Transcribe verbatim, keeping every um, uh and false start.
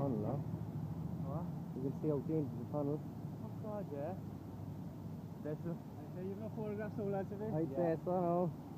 tunnel now. What? You can see how dangerous the tunnel is. Oh god, yeah. Better. I say you're going to photograph so lots of it. I yeah. say so.